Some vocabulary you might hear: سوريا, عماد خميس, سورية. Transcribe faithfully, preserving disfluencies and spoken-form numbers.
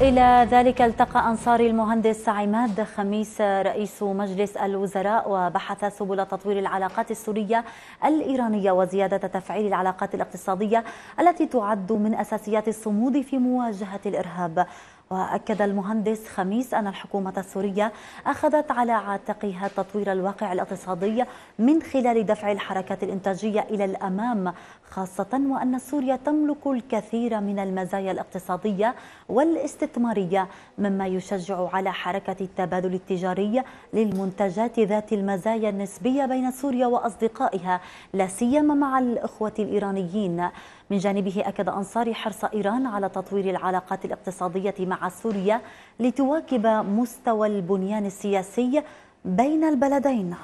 إلى ذلك التقى أنصاري المهندس عماد خميس رئيس مجلس الوزراء وبحث سبل تطوير العلاقات السورية الإيرانية وزيادة تفعيل العلاقات الاقتصادية التي تعد من أساسيات الصمود في مواجهة الإرهاب. وأكد المهندس خميس أن الحكومة السورية أخذت على عاتقها تطوير الواقع الاقتصادي من خلال دفع الحركات الإنتاجية إلى الأمام، خاصة وأن سوريا تملك الكثير من المزايا الاقتصادية والاستثمارية مما يشجع على حركة التبادل التجاري للمنتجات ذات المزايا النسبية بين سوريا وأصدقائها لا سيما مع الإخوة الإيرانيين. من جانبه أكد أنصاري حرص إيران على تطوير العلاقات الاقتصادية مع سوريا لتواكب مستوى البنيان السياسي بين البلدين.